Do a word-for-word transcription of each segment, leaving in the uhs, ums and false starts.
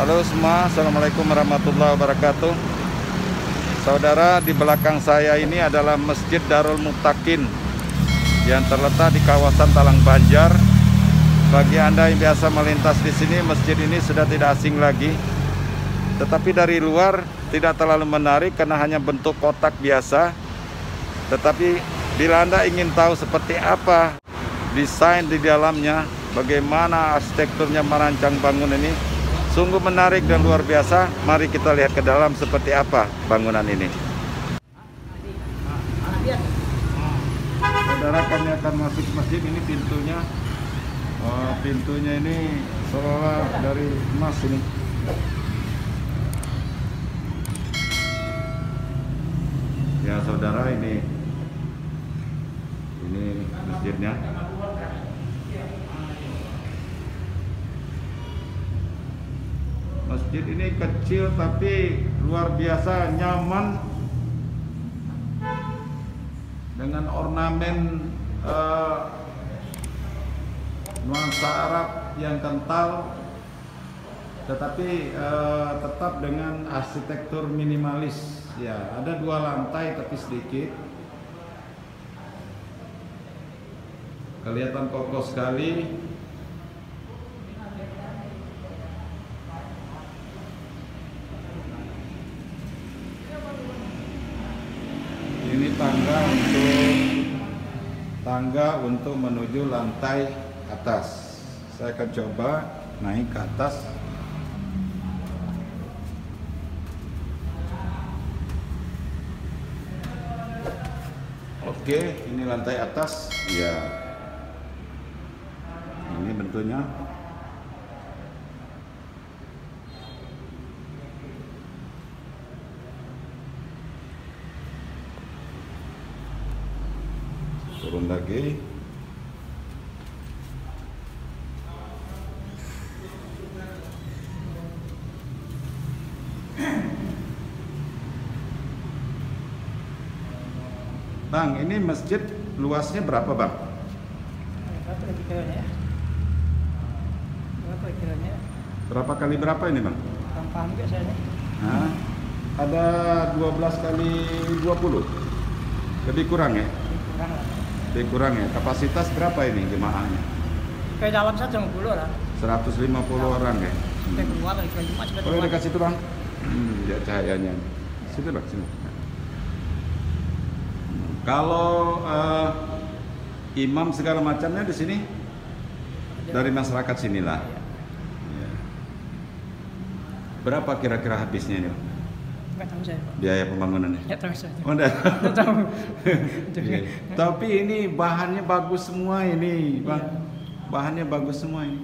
Halo semua, assalamualaikum warahmatullahi wabarakatuh. Saudara, di belakang saya ini adalah Masjid Darul Muttaqin yang terletak di kawasan Talang Banjar. Bagi Anda yang biasa melintas di sini, masjid ini sudah tidak asing lagi. Tetapi dari luar tidak terlalu menarik karena hanya bentuk kotak biasa. Tetapi bila Anda ingin tahu seperti apa desain di dalamnya, bagaimana arsitekturnya merancang bangun ini, sungguh menarik dan luar biasa. Mari kita lihat ke dalam seperti apa bangunan ini. Saudara, kami akan masuk masjid ini. Pintunya, oh, pintunya ini seolah dari emas ini. Ya saudara, ini ini masjidnya. Masjid ini kecil tapi luar biasa nyaman dengan ornamen uh, nuansa Arab yang kental, tetapi uh, tetap dengan arsitektur minimalis. Ya, ada dua lantai tapi sedikit, kelihatan kokoh sekali. Tangga untuk tangga untuk menuju lantai atas. Saya akan coba naik ke atas. Oke, ini lantai atas. Ya, ini bentuknya. Turun lagi. Bang, ini masjid luasnya berapa, Bang? Berapa kali berapa ini, Bang? Nah, ada dua belas kali dua puluh. Lebih kurang ya? Lebih kurang ya. Kapasitas berapa ini jemaahnya? Kayak dalam saja seratus lima puluh orang. seratus lima puluh orang ya. Sampai keluar dari Jumat sampai. Boleh dekat situ, Bang? Ya, cahayanya. Situ, Bang, sini. Kalau uh, imam segala macamnya di sini dari masyarakat sinilah. Ya. Berapa kira-kira habisnya ini, Bang? Biaya pembangunannya. Ya, terus, terus. Oh, tapi ini bahannya bagus semua ini, Bang. Ya. Bahannya bagus semua ini.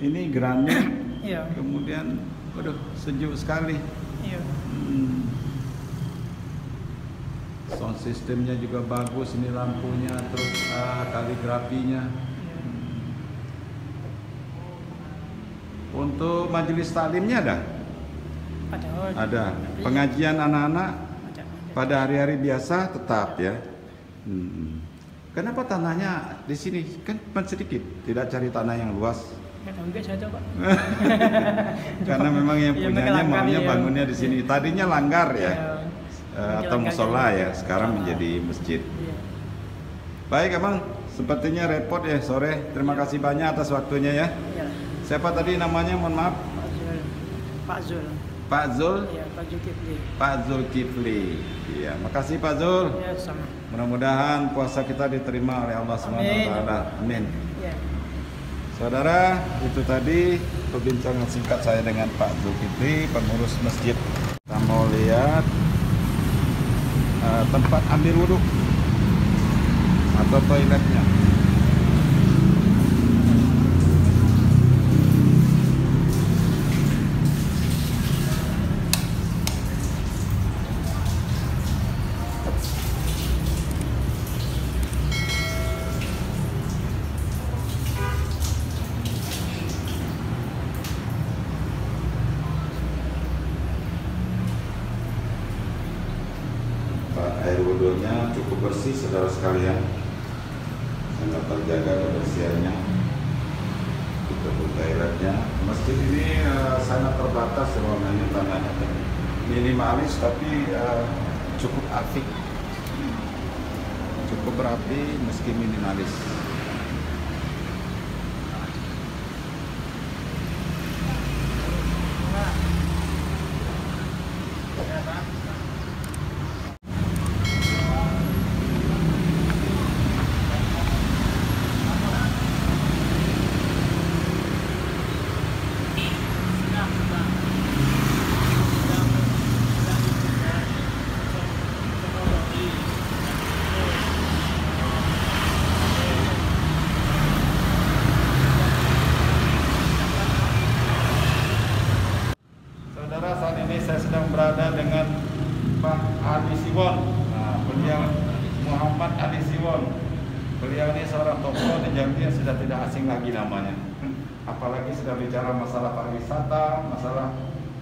Ini granit. Ya. Kemudian, waduh, sejuk sekali. Iya. Hmm. Sound sistemnya juga bagus. Ini lampunya, terus ah, kaligrafinya. Ya. Untuk majelis taklimnya ada. Ada, ada pengajian anak-anak pada hari-hari biasa tetap ya. Hmm. Kenapa tanahnya di sini kan sedikit, tidak cari tanah yang luas? Karena memang yang punyanya maunya bangunnya di sini. Tadinya langgar ya, atau musola ya, sekarang menjadi masjid. Baik, Abang, sepertinya repot ya sore. Terima kasih banyak atas waktunya ya. Siapa tadi namanya? Mohon maaf. Pak Zul. Pak Zul, ya, Pak Zulkifli. Pak Zulkifli, iya, makasih Pak Zul. Ya, sama. Mudah-mudahan puasa kita diterima oleh Allah Subhanahu Wa Taala. Amin. Ya. Saudara, itu tadi perbincangan singkat saya dengan Pak Zulkifli, pengurus masjid. Kita mau lihat uh, tempat ambil wudhu atau toiletnya. Air wudhunya cukup bersih, saudara sekalian, sangat terjaga kebersihannya. untuk toiletnya. Masjid ini uh, sangat terbatas ruangannya, tanahnya minimalis tapi uh, cukup apik, cukup rapi meski minimalis. Berada dengan Pak Ali Siwon. Nah, beliau Muhammad Ali Siwon. Beliau ini seorang tokoh di Jambi yang sudah tidak asing lagi namanya. Apalagi sudah bicara masalah pariwisata, masalah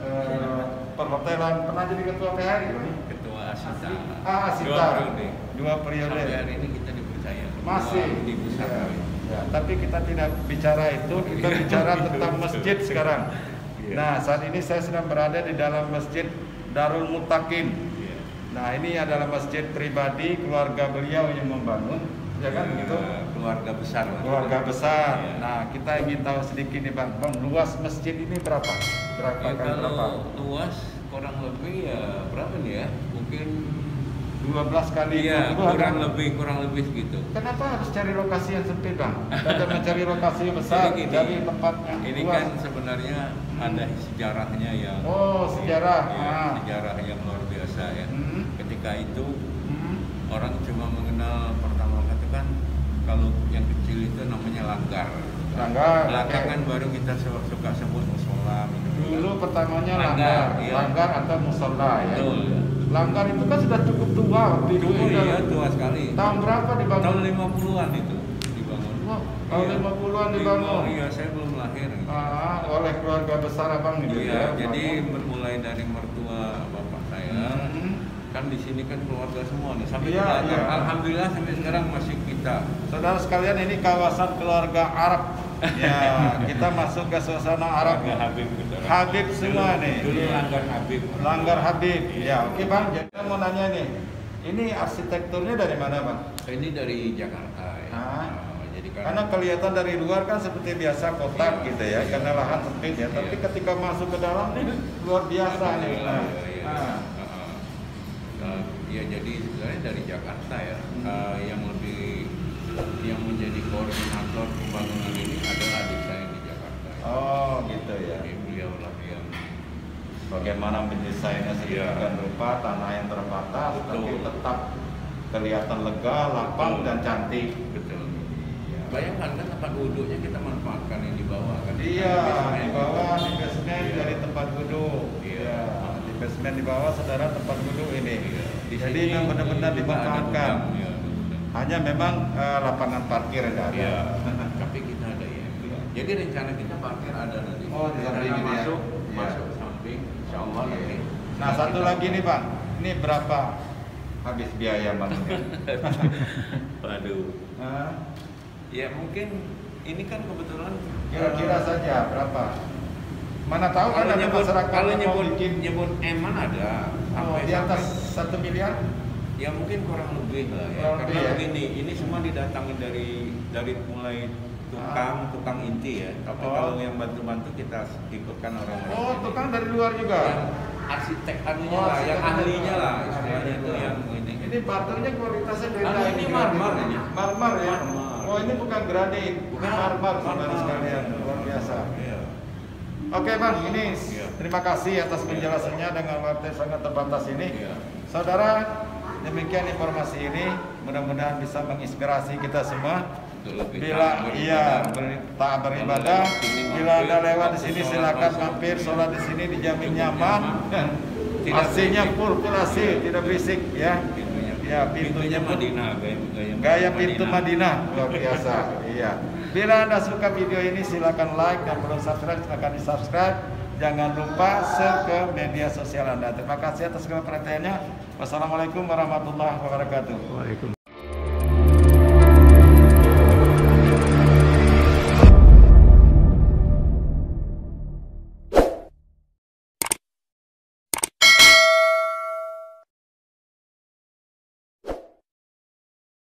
eh, perhotelan. Pernah jadi ketua P H R I ini? Ketua ASITA. ASITA. Dua periode. Hari ini kita dipercaya. Masih di ya, ya. Tapi kita tidak bicara itu, kita bicara tentang masjid sekarang. Nah, saat ini saya sedang berada di dalam Masjid Darul Muttaqin. Yeah. Nah, ini adalah masjid pribadi keluarga beliau yang membangun, ya kan? Begitu, yeah, keluarga besar. Keluarga besar. Yeah. Nah, kita ingin tahu sedikit nih, Bang, Bang, luas masjid ini berapa? Berapa ya, kalau berapa? Luas kurang lebih ya berapa nih ya? Mungkin dua belas kali ya, kurang lebih kurang lebih gitu. Kenapa harus cari lokasi yang sempit, Bang? Kita mencari lokasi besar, cari tempatnya. Ini luas. Kan sebenarnya ada sejarahnya yang oh sejarah ya, ah. sejarah yang luar biasa ya. Hmm. Ketika itu hmm. orang cuma mengenal pertama kali kan kalau yang kecil itu namanya langgar. Langgar. Langgar okay. Kan baru kita suka sebut musola. Dulu pertamanya langgar, langgar, ya. Langgar atau musola ya. Betul. Langgar itu kan sudah cukup tua waktu itu. Iya, tua sekali. Tahun berapa dibangun? Tahun lima puluhan itu dibangun. Oh, tahun iya. lima puluhan dibangun. Iya, saya belum lahir. Gitu. Ah, oleh keluarga besar Abang gitu iya, ya. Jadi bangun. Bermulai dari mertua bapak saya. Hmm. Kan di sini kan keluarga semua nih sampai iya, iya. Alhamdulillah sampai sekarang masih kita. Saudara sekalian, ini kawasan keluarga Arab. Ya, kita masuk ke suasana Arab. Habib, gitu. Habib semua dulu, nih. Dulu langgar Habib. Langgar Habib. Ya, oke Bang. Jadi saya mau nanya nih, ini arsitekturnya dari mana Bang? Ini dari Jakarta. Ya. Ah. Jadi karena, karena kelihatan dari luar kan seperti biasa kotak iya, gitu ya, iya, karena lahan sempit ya. Iya. Tapi ketika masuk ke dalam nih luar biasa iya, nih. Iya, iya. Ah. Uh, ya jadi sebenarnya dari Jakarta ya, hmm. uh, yang lebih yang menjadi koordinator pembangunan ini adalah adik saya di Jakarta. Oh, gitu ya. Beliau lah yang bagaimana mendesainnya sedemikian rupa tanah yang terbatas, tapi tetap kelihatan lega, lapang dan cantik. Betul. Iya. Bayangkan kan tempat wudhunya kita manfaatkan yang di bawah kan? Iya, di bawah di basement iya. Dari tempat wudhu. Iya. Di basement di bawah saudara tempat wudhu ini. Iya. Di jadi memang benar-benar dimanfaatkan. Hanya memang uh, lapangan parkir ada, ya, ada. Tapi kita ada ya. Jadi rencana kita parkir ada nanti. Oh, di samping ini masuk, ya. Masuk ya. Samping, insya Allah okay. Nanti. Nah, nah satu lagi nih Bang, ini berapa habis biaya Bang? Waduh. Hah? Ya mungkin ini kan kebetulan. Kira-kira uh, saja berapa? Mana tahu kan ada masyarakat kalau nyebut nyebut M ada. Oh, di atas satu miliar? Ya mungkin kurang lebih lah ya, kurang karena begini, ya. Ini semua didatangi dari dari mulai tukang, ah. tukang inti ya. Tapi oh. Kalau yang bantu-bantu kita ikutkan orang-orang. Oh, tukang ini. Dari luar juga? Yang arsitek anunya oh, lah, yang ahlinya lah istilahnya itu yang ini. Ini batunya kualitasnya beda. Nah, ini marmer ya? Marmer ya? Marmer. Oh, ini bukan granit, bukan marmer sebenarnya sekalian, luar biasa. Ya. Oke Bang, ini ya. Terima kasih atas penjelasannya ya. Dengan waktu sangat terbatas ini. Ya. Saudara, demikian informasi ini, mudah-mudahan bisa menginspirasi kita semua. Bila iya tak beribadah, bila ada lewat di sini silakan mampir sholat di sini dijamin nyaman. A C-nya full, full A C, tidak berisik ya. Ya pintunya Madinah, gaya pintu Madinah luar biasa. Iya. Bila Anda suka video ini silakan like dan belum subscribe silakan di subscribe. Jangan lupa share ke media sosial Anda. Terima kasih atas segala perhatiannya. Wassalamualaikum warahmatullahi wabarakatuh.